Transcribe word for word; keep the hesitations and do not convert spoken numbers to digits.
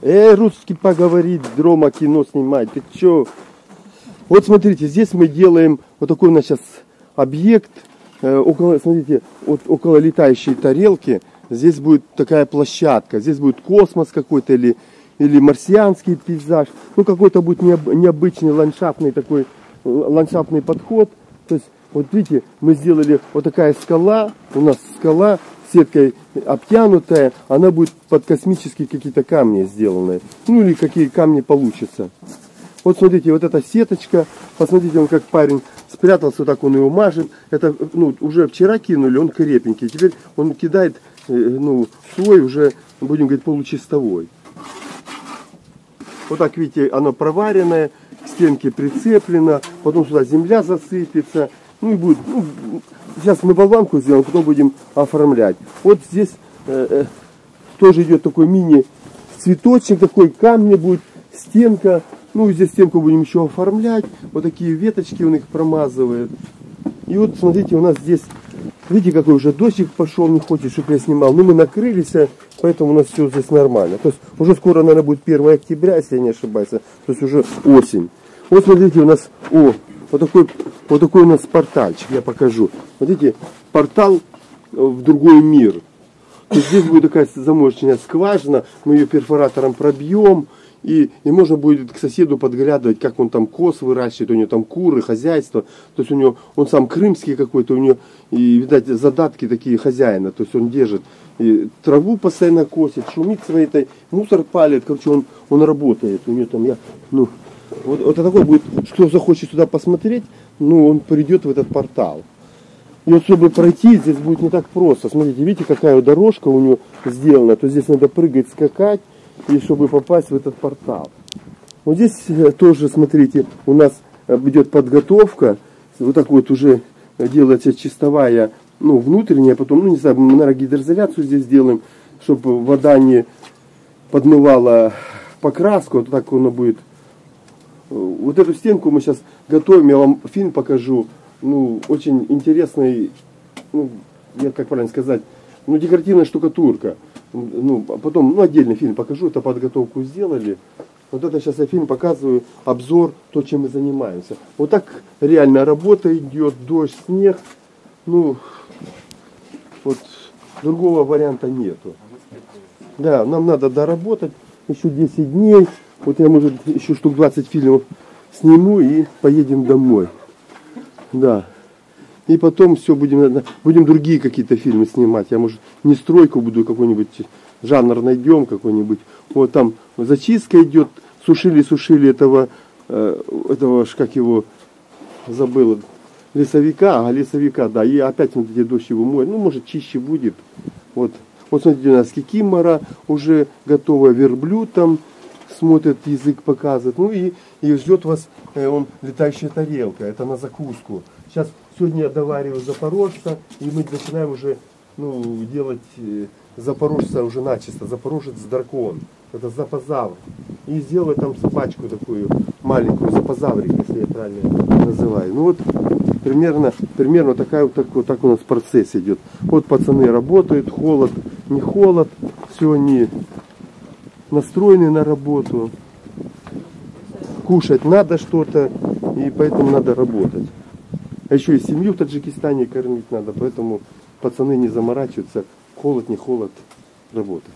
Э, русский поговорит, драма кино снимает. Ты чё? Вот смотрите, здесь мы делаем вот такой у нас сейчас объект. Э, около, смотрите, вот около летающей тарелки. Здесь будет такая площадка. Здесь будет космос какой-то или, или марсианский пейзаж. Ну, какой-то будет необычный ландшафтный такой ландшафтный подход. То есть, вот видите, мы сделали вот такая скала. У нас скала сеткой обтянутая. Она будет под космические какие-то камни сделаны. Ну, или какие камни получатся. Вот смотрите, вот эта сеточка. Посмотрите, он как парень спрятался, вот так он его мажет. Это ну, уже вчера кинули, он крепенький. Теперь он кидает ну, слой уже, будем говорить, получистовой. Вот так, видите, оно проваренное, к стенке прицеплено, потом сюда земля засыпется. Ну и будет. Ну, сейчас мы болванку сделаем, потом будем оформлять. Вот здесь э, тоже идет такой мини-цветочек, такой камни будет, стенка. Ну, здесь стенку будем еще оформлять. Вот такие веточки он их промазывает. И вот, смотрите, у нас здесь, видите, какой уже дождик пошел, не хочет, чтобы я снимал. Ну, мы накрылись, поэтому у нас все здесь нормально. То есть, уже скоро, наверное, будет первое октября, если я не ошибаюсь. То есть, уже осень. Вот, смотрите, у нас, о, вот такой, вот такой у нас портальчик, я покажу. Смотрите, портал в другой мир. То есть, здесь будет такая замороченная скважина, мы ее перфоратором пробьем. И, и можно будет к соседу подглядывать, как он там коз выращивает, у него там куры, хозяйство. То есть у него, он сам крымский какой-то, у него, и, видать, задатки такие хозяина. То есть он держит и траву постоянно косит, шумит своей, этой, мусор палит, короче, он, он работает. У него там я, ну, вот, вот такой будет, что захочет сюда посмотреть, ну, он придет в этот портал. И вот, чтобы пройти, здесь будет не так просто. Смотрите, видите, какая дорожка у него сделана. То есть здесь надо прыгать, скакать. И чтобы попасть в этот портал. Вот здесь тоже, смотрите, у нас идет подготовка. Вот так вот уже делается чистовая, ну, внутренняя. Потом, ну, не знаю, мы, наверное, гидроизоляцию здесь делаем, чтобы вода не подмывала покраску. Вот так оно будет. Вот эту стенку мы сейчас готовим. Я вам фильм покажу. Ну, очень интересный, ну, я, как правильно сказать, ну, декоративная штукатурка. Ну, потом, ну, отдельный фильм покажу, это подготовку сделали. Вот это сейчас я фильм показываю, обзор, то, чем мы занимаемся. Вот так реально работа идет, дождь, снег. Ну, вот другого варианта нету. Да, нам надо доработать еще десять дней. Вот я, может, еще штук двадцать фильмов сниму и поедем домой. Да. И потом все, будем, будем другие какие-то фильмы снимать. Я, может, не стройку буду, какой-нибудь жанр найдем, какой-нибудь. Вот там зачистка идет. Сушили-сушили этого, этого, как его, забыл, лесовика. А, лесовика, да. И опять, смотрите, дождь его моет. Ну, может, чище будет. Вот, вот смотрите, у нас кикимора уже готова, верблюд там смотрит, язык показывает. Ну, и, и ждет вас, он, летающая тарелка. Это на закуску. Сейчас... Сегодня я довариваю запорожца, и мы начинаем уже, ну, делать запорожца уже начисто. Запорожец дракон. Это запозавр. И сделаю там собачку такую маленькую, запозаврик, если я правильно называю. Ну вот примерно, примерно такая, вот, так, вот так у нас процесс идет. Вот пацаны работают, холод, не холод. Все они настроены на работу. Кушать надо что-то, и поэтому надо работать. А еще и семью в Таджикистане кормить надо, поэтому пацаны не заморачиваются. Холод, не холод, работа.